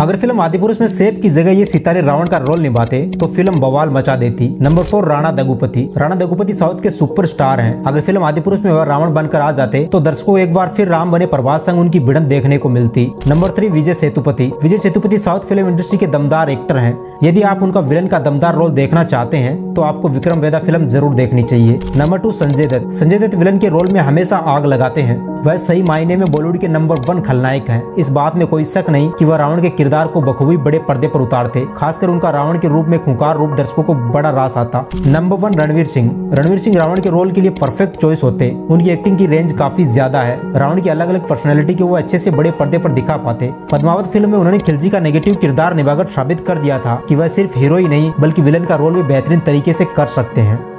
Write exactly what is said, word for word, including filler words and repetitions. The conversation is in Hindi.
अगर फिल्म आदिपुरुष में सेब की जगह ये सितारे रावण का रोल निभाते तो फिल्म बवाल मचा देती। Number four, Rana Daggubati. Rana Daggubati south के सुपरस्टार हैं। अगर फिल्म आदिपुरुष में वह रावण बनकर आ जाते तो दर्शकों को एक बार फिर राम बने प्रभास संग उनकी भिड़ंत देखने को मिलती। Number three, Vijay Sethupathi. Vijay Sethupathi south film industry के दमदार एक्टर हैं। यदि आप उनका विलन का दमदार रोल देखना चाहते हैं तो आपको विक्रम वेदा फिल्म जरूर देखनी चाहिए। Number two, Sanjay Dutt. Sanjay Dutt villain के रोल में हमेशा आग लगाते हैं। वह सही मायने में बॉलीवुड के नंबर वन खलनायक हैं। इस बात में कोई शक नहीं कि वह रावण के किरदार को बखूबी बड़े पर्दे पर उतारते। खासकर उनका रावण के रूप में खूंखार रूप दर्शकों को बड़ा रास आता। Number one, Ranveer Singh. रणवीर सिंह रावण के रोल के लिए परफेक्ट चॉइस होते। उनकी एक्टिंग की रेंज काफी ज्यादा है। रावण की अलग अलग पर्सनैलिटी को वो अच्छे से बड़े पर्दे पर दिखा पाते। पद्मावत फिल्म में उन्होंने खिलजी का नेगेटिव किरदार निभाकर साबित कर दिया था कि वह सिर्फ हीरो ही नहीं बल्कि विलन का रोल भी बेहतरीन तरीके से कर सकते हैं।